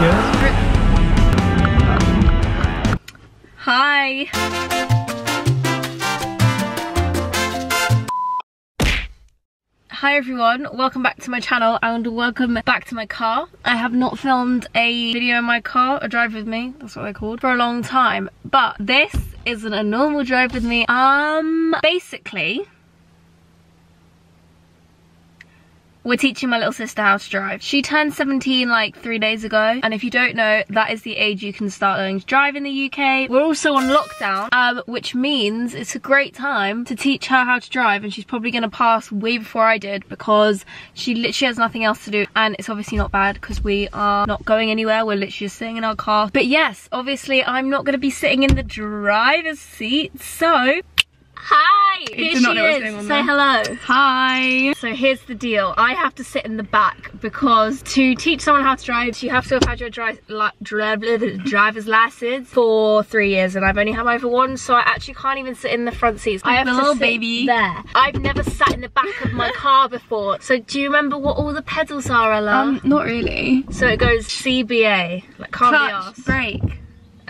Yes. Hi everyone, welcome back to my channel and welcome back to my car. I have not filmed a video in my car, a drive with me, that's what they're called, for a long time. But this isn't a normal drive with me. Basically, we're teaching my little sister how to drive. She turned 17 like 3 days ago, and if you don't know, that is the age you can start learning to drive in the UK. We're also on lockdown, which means it's a great time to teach her how to drive, and she's probably gonna pass way before I did because she literally has nothing else to do. And it's obviously not bad because we are not going anywhere, we're literally just sitting in our car. But yes, obviously I'm not gonna be sitting in the driver's seat, so hi! Here she is. Say hello. Hi. So here's the deal. I have to sit in the back because to teach someone how to drive, you have to have had your driver's license for 3 years, and I've only had mine for one, so I actually can't even sit in the front seats. I have to sit there. I've never sat in the back of my car before. So do you remember what all the pedals are, Ella? Not really. So it goes CBA, like can't be arsed. Brake.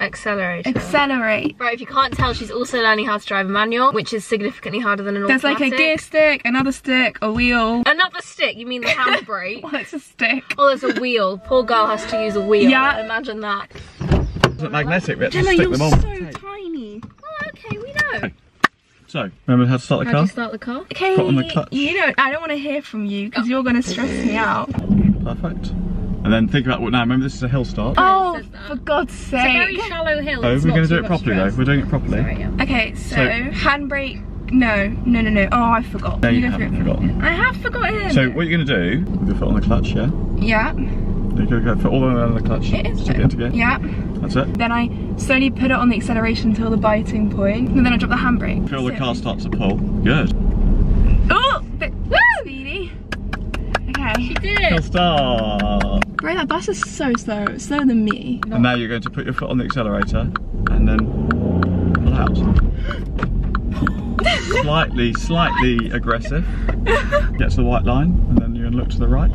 Accelerator. Accelerate. Right, if you can't tell, she's also learning how to drive a manual, which is significantly harder than an automatic. There's like a gear stick, another stick, a wheel. Another stick? You mean the handbrake? Well, it's a stick. Oh, there's a wheel. Poor girl has to use a wheel. Yeah. Imagine that. Is it magnetic? We have to stick them on. Gemma, you're so tiny. Oh, okay, we know. So, remember how to start the car? How do you start the car? Okay, put on the clutch. You know, I don't want to hear from you because you're going to stress me out. Perfect. And then think about what now. Remember, this is a hill start. Oh, for God's sake! It's a very shallow hill. Oh, we're going to do it properly though. We're doing it properly. Sorry, yeah. Okay, so handbrake. No. Oh, I forgot. No, you haven't forgotten. I have forgotten. So what you're going to do? With your foot on the clutch, yeah. Yeah. You're going to go for all the way around the clutch. It is. Again. Yeah. That's it. Then I slowly put it on the acceleration until the biting point, and then I drop the handbrake. Feel the car starts to pull. Good. Oh, woo! Speedy. Okay. She did it. Hill start. Great, that bus is so slow. It's slower than me. And now you're going to put your foot on the accelerator and then pull out. slightly aggressive. Get to the white line and then you're going to look to the right.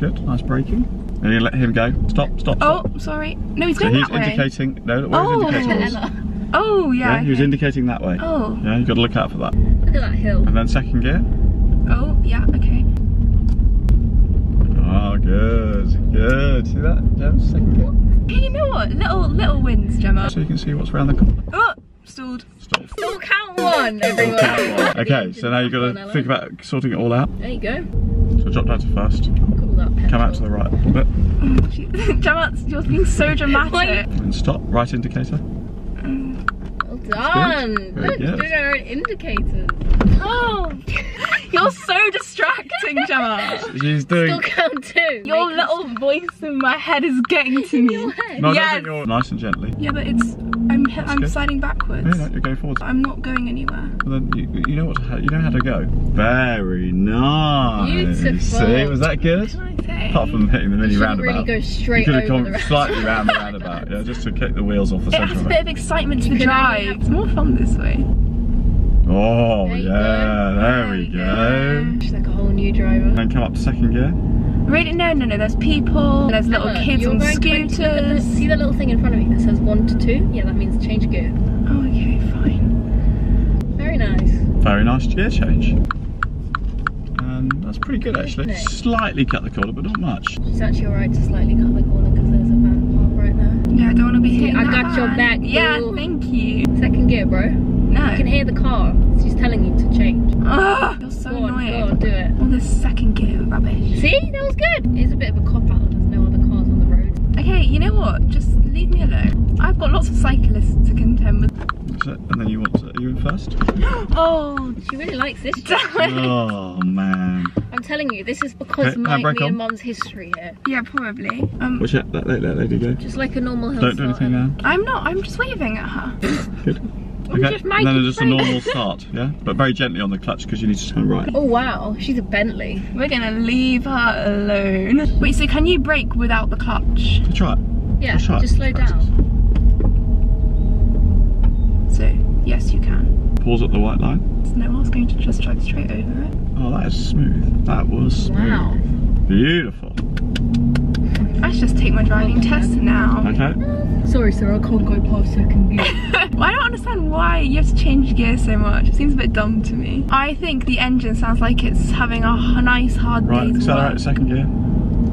Good, nice braking. And you're going to let him go. Stop. Oh, sorry. No, he's going that way. He's indicating. No, look where he's indicating. Oh, yeah. Okay. He was indicating that way. Oh. Yeah, you've got to look out for that. Look at that hill. And then second gear. Oh, yeah, okay. Oh, good, good. See that? Gemma, second gear. Hey, you know what? Little wins, Gemma. So you can see what's around the corner. Oh, stalled. Still count one, everyone. Okay, so now you've got to think about sorting it all out. There you go. So drop down to first. Come out to the right a little bit. Gemma, you're being so dramatic. And stop. Right indicator. Well done. Look, doing our own indicators. Oh. You're so distracting, Gemma. She's doing. Still count two. Your little voice in my head is getting to me. No, yes. Nice and gently. Yeah, but it's. I'm sliding backwards. No, you're going forwards. I'm not going anywhere. Well, then you know what. You know how to go. Very nice. Beautiful. See, was that good? What can I say? Apart from hitting the mini roundabout. Really go straight. You could have come slightly round the roundabout, yeah, just to kick the wheels off the centre. It has a bit of excitement to the drive. It's more fun this way. Oh, yeah, there we go. She's like a whole new driver. Then come up to second gear. Really? No, there's people, and there's little kids on scooters. See that little thing in front of me that says 1 to 2? Yeah, that means change gear. Oh, okay, fine. Very nice. Very nice gear change. And that's pretty good, actually. Slightly cut the corner, but not much. It's actually alright to slightly cut the corner because there's a van parked right there. Yeah, I don't want to be hitting that. I got your back. Yeah, thank you. Second gear, bro. No. You can hear the car. She's telling you to change. Ugh, you're so annoying. Go on, do it. All this second gear rubbish. See? That was good. It's a bit of a cop-out. There's no other cars on the road. Okay, you know what? Just leave me alone. I've got lots of cyclists to contend with. That's it. And then you want to... Are you in first? Oh, she really likes this. Oh, man. I'm telling you, this is because me and Mum's history here. Yeah, probably. Watch out. Let lady go. Just like a normal hill. Don't do anything now. I'm not. I'm just waving at her. Good. Okay, and then just a normal start, yeah? But very gently on the clutch because you need to turn right. Oh wow, she's a Bentley. We're gonna leave her alone. Wait, so can you brake without the clutch? Try it. Yeah, just slow down. So, yes you can. Pause at the white line. So no one's going to just drive straight over it. Oh, that is smooth. That was smooth. Wow. Beautiful. I should just take my driving test now. Okay. Sorry, sir, I can't go past second gear. Well, I don't understand why you have to change gear so much. It seems a bit dumb to me. I think the engine sounds like it's having a nice hard right, day's accelerate work. Second gear.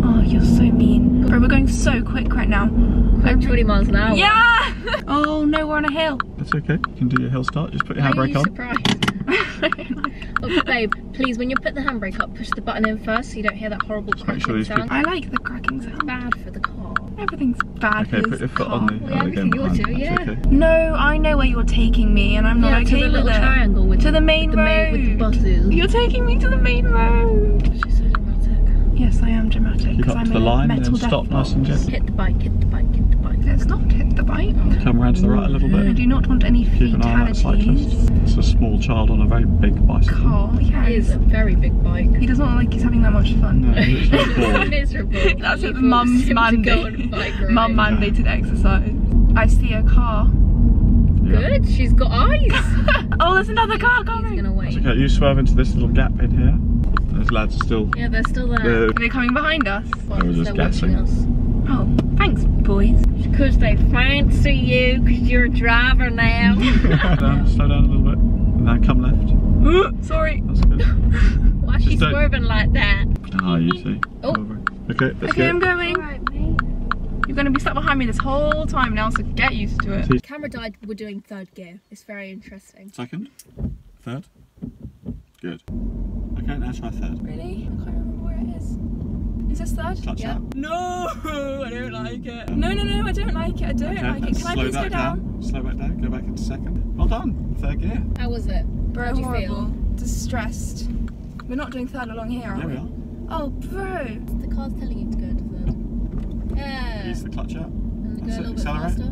Oh, you're so mean. Bro, we're going so quick right now. Like 20 miles an hour. Yeah! Oh no, we're on a hill. That's okay, you can do your hill start. Just put your handbrake on. Surprised? Oh, babe, please, when you put the handbrake up, push the button in first so you don't hear that horrible cracking sound. I like the cracking sound. It's bad for the car. Everything's bad for this car. On the, yeah, everything you're doing, yeah. Okay. No, I know where you're taking me and I'm not okay with it. To the little triangle with the main road. With the buses. You're taking me to the main road. She's so dramatic. Yes, I am dramatic. Because I'm a metal stop, nice and gentle. Hit the bike, hit the bike, hit the bike. Let's not hit the bike. Come round to the right a little bit. I do not want any fatalities. It's a small child on a very big bicycle. Car, yeah. It is a very big bike. He doesn't look like he's having that much fun. No, it's miserable. That's his mum's mandate. Mum mandated exercise. I see a car. Yeah. Good, she's got eyes. Oh, there's another car coming. That's okay, you swerve into this little gap in here. Those lads are still. Yeah, they're still there. They're coming behind us. Well, they were just guessing. Oh, thanks, boys. Because they fancy you, because you're a driver now. Slow down a little bit. And now come left. Ooh, sorry. That's good. Why is she swerving like that? Ah, you see. Oh. Okay, let's go. Okay, I'm going. All right, mate. You're going to be stuck behind me this whole time now, so get used to it. Camera died, we're doing third gear. It's very interesting. Second? Third? Good. Okay, now try third. Really? I can't remember where it is. Is this third? Clutch out. No, I don't like it. No, I don't like it. I don't like it. Can I please go down? Slow back down. Go back into second. Well done. Third gear. How was it? Bro, how horrible. Distressed. We're not doing third along here, are we? Yeah, we are. Oh, bro. The car's telling you to go to third. Yeah. Use the clutch out. And go a little bit faster.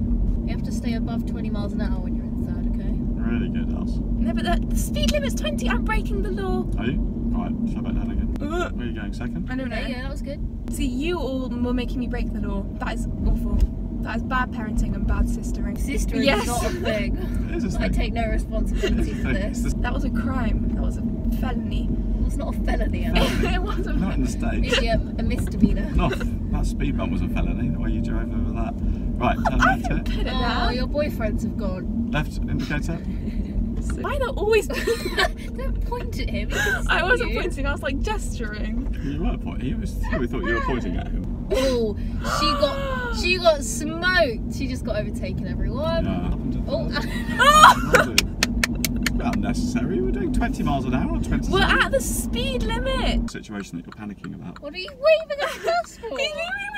You have to stay above 20 miles an hour when you're in third, okay? Really good, Alice. No, but the speed limit's 20. I'm breaking the law. Are you? All right, slow back down again. Where are you going, second? I don't know. Yeah, that was good. See, you all were making me break the law. That is awful. That is bad parenting and bad sistering. Sistering is not a thing. It is a thing. I take no responsibility for this. That was a crime. That was a felony. Well, it's not a felony, It was a not in the States. It's a misdemeanour. No, that speed bump was a felony, the way you drove over that. Right, turn left here. Oh, your boyfriends have gone. Left indicator. Why are they always don't point at him? I wasn't pointing, I was like gesturing. You were pointing, we thought you were pointing at him. Oh, she got smoked. She just got overtaken, everyone. Yeah, oh. Unnecessary. We're doing 20 miles an hour or 20. We're at the speed limit. Situation that you're panicking about. What are you waving at us for? He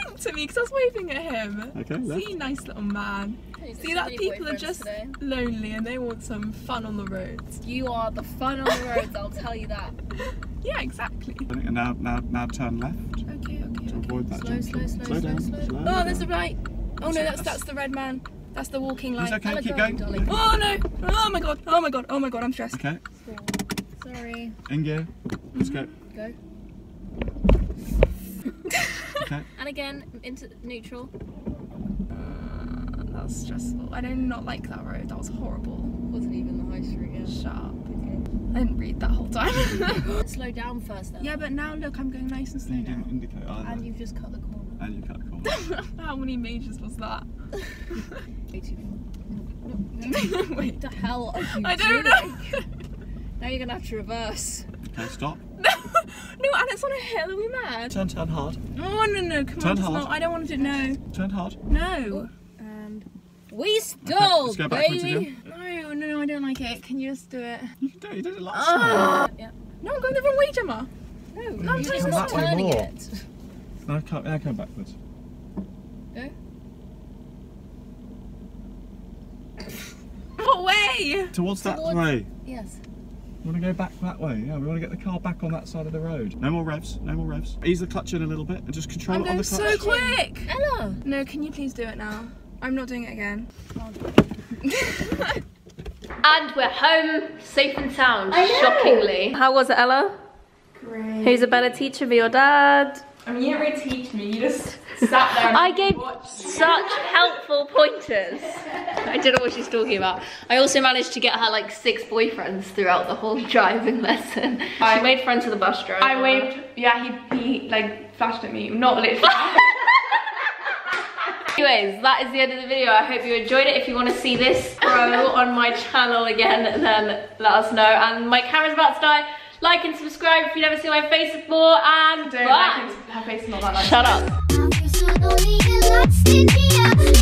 winked to me because I was waving at him. Okay. See, nice little man. See that people are just lonely and they want some fun on the roads. You are the fun on the roads. I'll tell you that. Yeah, exactly. And now turn left. Okay. To avoid that junction. Slow down. Oh, there's a right. Oh no, that's the red man. That's the walking light. It's okay, keep going. Dolly. Oh no! Oh my god, I'm stressed. Okay. Sorry. In gear. Let's go. Okay. And again, into neutral. That was stressful. I did not like that road, that was horrible. Wasn't even the high street, yeah. Sharp. I didn't read that whole time. Slow down first then. Yeah, but now look, I'm going nice and slow now. And you've just cut the corner. And you cut the corner. How many majors was that? Way too no. Wait. What the hell are you doing? I don't know. Now you're going to have to reverse. Okay, stop. No, and it's on a hill, are we mad? Turn hard. Oh, no, come on. Turn hard. I don't want to do, no. Turn hard. No. And we stole, okay, baby. No, I don't like it. Can you just do it? You did it last time. Yeah. No, I'm going the wrong way, Gemma. No, I'm turning it. Now come backwards. Go. What way? Towards that way. Yes. We want to go back that way. Yeah, we want to get the car back on that side of the road. No more revs. Ease the clutch in a little bit and just control it on the clutch. I'm going so quick! Ella! No, can you please do it now? I'm not doing it again. And we're home, safe and sound, shockingly. How was it, Ella? Great. Who's a better teacher, me or dad? I mean, you didn't really teach me, you just sat there and I gave such helpful pointers. I don't know what she's talking about. I also managed to get her like 6 boyfriends throughout the whole driving lesson. She made friends with the bus driver. I waved, yeah, he like flashed at me, not literally. Anyways, that is the end of the video. I hope you enjoyed it. If you want to see this grow on my channel again, then let us know. And my camera's about to die. Like and subscribe if you've never seen my face before. And don't like her face, not that nice. Shut up.